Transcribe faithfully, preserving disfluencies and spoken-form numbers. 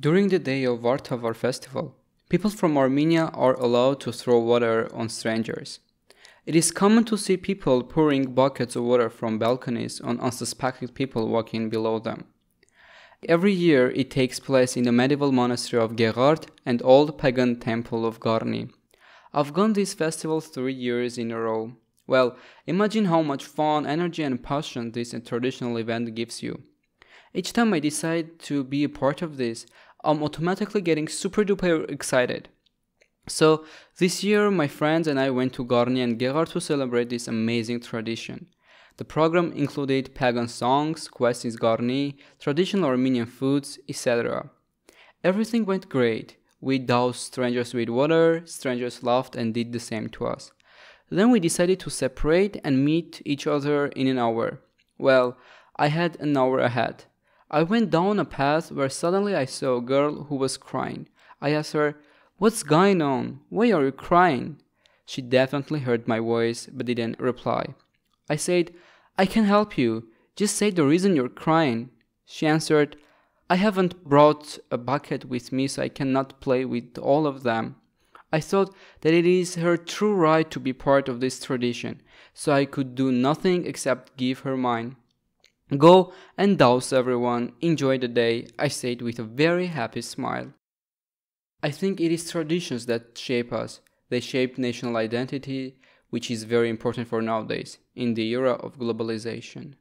During the day of Vartavar festival, people from Armenia are allowed to throw water on strangers. It is common to see people pouring buckets of water from balconies on unsuspecting people walking below them. Every year it takes place in the medieval monastery of Geghard and old pagan temple of Garni. I've gone these festivals three years in a row. Well, imagine how much fun, energy and passion this traditional event gives you. Each time I decide to be a part of this, I'm automatically getting super duper excited. So, this year my friends and I went to Garni and Geghard to celebrate this amazing tradition. The program included pagan songs, quests in Garni, traditional Armenian foods, et cetera. Everything went great. We doused strangers with water, strangers laughed and did the same to us. Then we decided to separate and meet each other in an hour. Well, I had an hour ahead. I went down a path where suddenly I saw a girl who was crying. I asked her, "What's going on? Why are you crying?" She definitely heard my voice but didn't reply. I said, "I can help you. Just say the reason you're crying." She answered, "I haven't brought a bucket with me, so I cannot play with all of them." I thought that it is her true right to be part of this tradition, so I could do nothing except give her mine. "Go and douse everyone, enjoy the day," I said with a very happy smile. I think it is traditions that shape us. They shape national identity, which is very important for nowadays, in the era of globalization.